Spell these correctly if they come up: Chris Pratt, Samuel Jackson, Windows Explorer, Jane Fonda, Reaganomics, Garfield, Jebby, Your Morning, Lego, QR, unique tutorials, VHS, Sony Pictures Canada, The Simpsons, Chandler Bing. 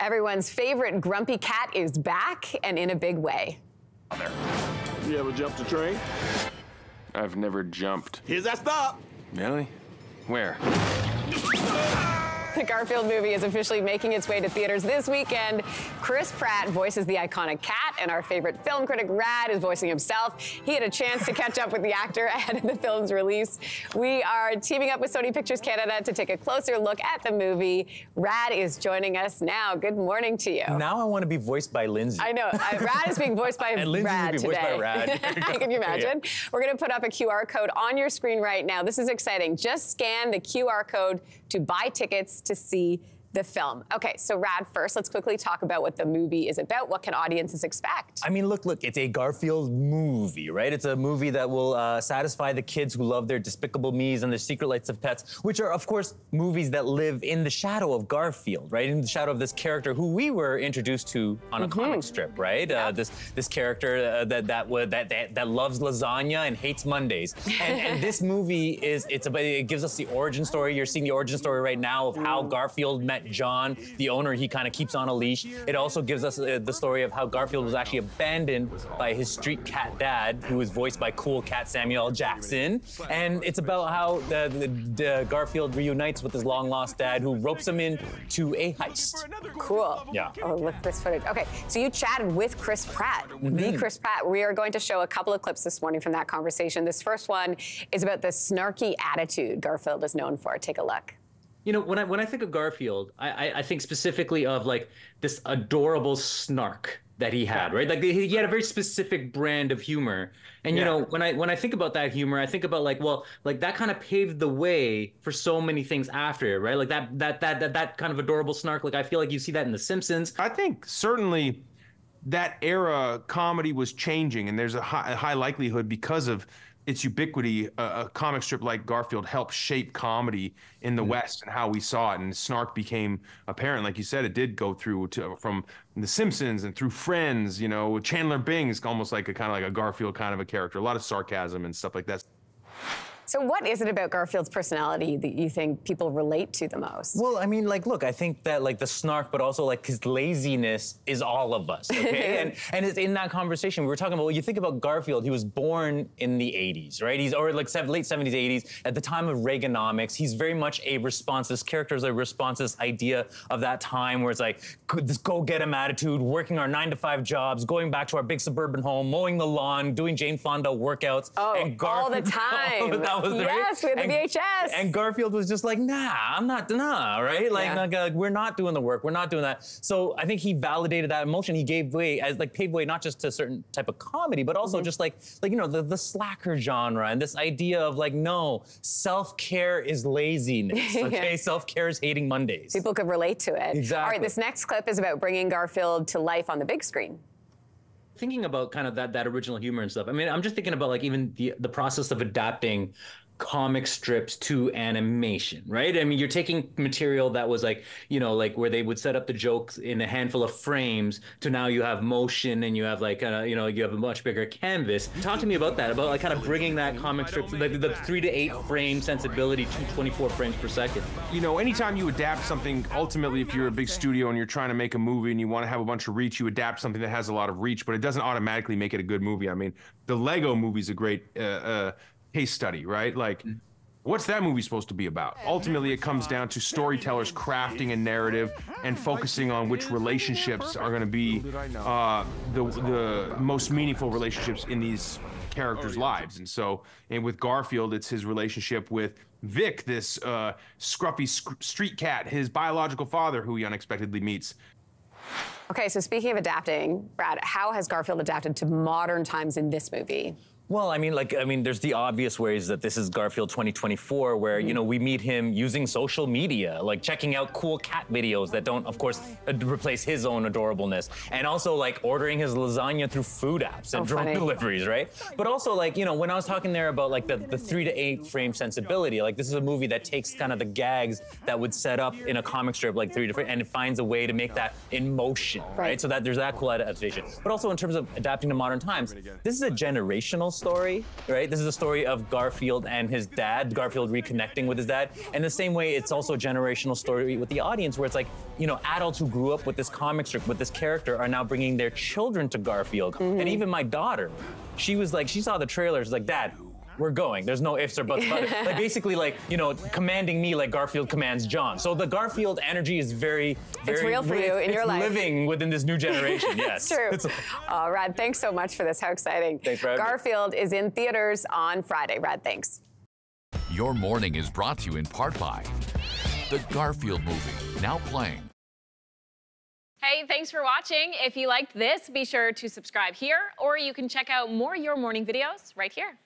Everyone's favorite grumpy cat is back, and in a big way. You ever jumped a train? I've never jumped. Here's that stop. Really? Where? The Garfield movie is officially making its way to theaters this weekend. Chris Pratt voices the iconic cat, and our favorite film critic, Rad, is voicing himself. He had a chance to catch up with the actor ahead of the film's release. We are teaming up with Sony Pictures Canada to take a closer look at the movie. Rad is joining us now. Good morning to you. Now I want to be voiced by Lindsay. I know. Rad is being voiced by and Rad be today. Voiced by Rad. Can you imagine? Yeah. We're going to put up a QR code on your screen right now. This is exciting. Just scan the QR code to buy tickets to see the film. Okay, so Rad, first, let's quickly talk about what the movie is about. What can audiences expect? I mean, look, it's a Garfield movie, right? It's a movie that will satisfy the kids who love their Despicable Me's and their Secret Lives of Pets, which are, of course, movies that live in the shadow of Garfield, right? In the shadow of this character who we were introduced to on a comic strip, right? Yeah. This character that loves lasagna and hates Mondays. And this movie is, it gives us the origin story. You're seeing the origin story right now of how Garfield met John, the owner he kind of keeps on a leash. It also gives us the story of how Garfield was actually abandoned by his street cat dad, who was voiced by cool cat Samuel Jackson. And it's about how the Garfield reunites with his long-lost dad, who ropes him into a heist. Cool. Yeah. Oh, look at this footage. Okay, so you chatted with Chris Pratt, the Chris Pratt. We are going to show a couple of clips this morning from that conversation. This first one is about the snarky attitude Garfield is known for. Take a look. You know, when I think of Garfield, I think specifically of like this adorable snark that he had, right? Like he had a very specific brand of humor. And you know, when I think about that humor, I think about like, well, like that kind of paved the way for so many things after, right? Like that kind of adorable snark. Like I feel like you see that in The Simpsons. I think certainly that era comedy was changing, and there's a high likelihood because of its ubiquity, a comic strip like Garfield helped shape comedy in the West and how we saw it. And snark became apparent. Like you said, it did go through from The Simpsons and through Friends. You know, Chandler Bing is almost like a Garfield kind of a character. A lot of sarcasm and stuff like that. So what is it about Garfield's personality that you think people relate to the most? Well, I mean, like, look, I think that, like, the snark, but also, like, his laziness is all of us, okay? and it's in that conversation, we were talking about, well, you think about Garfield, he was born in the 80s, right? He's, or, like, late 70s, 80s, at the time of Reaganomics, he's very much a response, this character is a response to this idea of that time where it's like, this go-get-em attitude, working our 9-to-5 jobs, going back to our big suburban home, mowing the lawn, doing Jane Fonda workouts. Oh, and Garfield, all the time. Yes, we had the VHS. And Garfield was just like, nah, I'm not, nah, right? Like, like, we're not doing the work, we're not doing that. So I think he validated that emotion. He gave way, as like paved way, not just to a certain type of comedy, but also just like, you know, the slacker genre and this idea of like, no, self-care is laziness, okay? Self-care is hating Mondays. People could relate to it. Exactly. All right, this next clip is about bringing Garfield to life on the big screen. Thinking about kind of that original humor and stuff. I mean, I'm just thinking about like even the process of adapting comic strips to animation, right? I mean, you're taking material that was like, you know, like where they would set up the jokes in a handful of frames to now you have motion and you have like, you know, you have a much bigger canvas. Talk to me about that, about like kind of bringing that comic strip, like the 3 to 8 frame sensibility to 24 frames per second. You know, anytime you adapt something, ultimately, if you're a big studio and you're trying to make a movie and you want to have a bunch of reach, you adapt something that has a lot of reach, but it doesn't automatically make it a good movie. I mean, the Lego movie's a great, case study, right? Like, what's that movie supposed to be about? Ultimately, it comes down to storytellers crafting a narrative and focusing on which relationships are going to be the most meaningful relationships in these characters' lives. And so, and with Garfield, it's his relationship with Vic, this scruffy street cat, his biological father, who he unexpectedly meets. Okay, so speaking of adapting, Brad, how has Garfield adapted to modern times in this movie? Well, I mean, like, there's the obvious ways that this is Garfield 2024, where, you know, we meet him using social media, like checking out cool cat videos that don't, of course, replace his own adorableness. And also, like, ordering his lasagna through food apps and drone deliveries, right? But also, like, you know, when I was talking there about, like, the 3 to 8 frame sensibility, like, this is a movie that takes kind of the gags that would set up in a comic strip, like, 3 to 8, and it finds a way to make that in motion, right? So that there's that cool adaptation. But also, in terms of adapting to modern times, this is a generational story, right? This is a story of Garfield and his dad, Garfield reconnecting with his dad. And the same way, it's also a generational story with the audience where it's like, you know, adults who grew up with this comic strip, with this character, are now bringing their children to Garfield. Mm-hmm. And even my daughter, she was like, she saw the trailer, she's like, Dad, we're going. There's no ifs or buts about it. Like basically, like, you know, commanding me like Garfield commands John. So the Garfield energy is very, very... It's real for you in your life. It's living within this new generation, yes. It's true. Rad, thanks so much for this. How exciting. Thanks for having me. Garfield is in theaters on Friday. Rad, thanks. Your morning is brought to you in part by The Garfield Movie, now playing. Hey, thanks for watching. If you liked this, be sure to subscribe here, or you can check out more Your Morning videos right here.